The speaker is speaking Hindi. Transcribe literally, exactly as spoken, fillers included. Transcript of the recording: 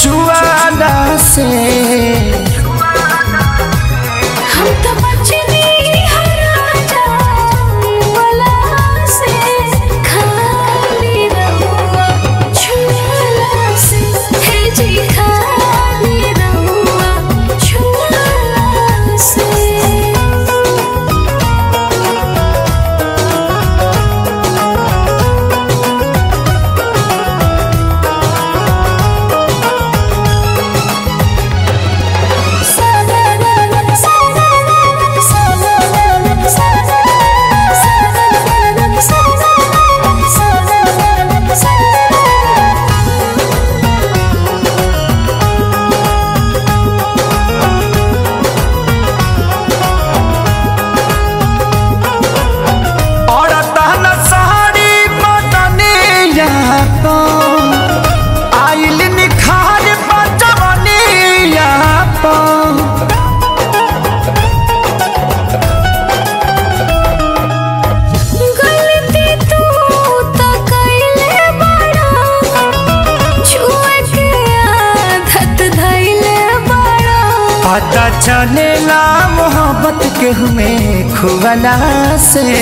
छुवाला से हम तो बचने हरा छुवाला से खाली रहूँगा छुवाला से हे जी खाली रहूँगा छुवाला से। पता चलेला मोहब्बत के हमें खुवाला से।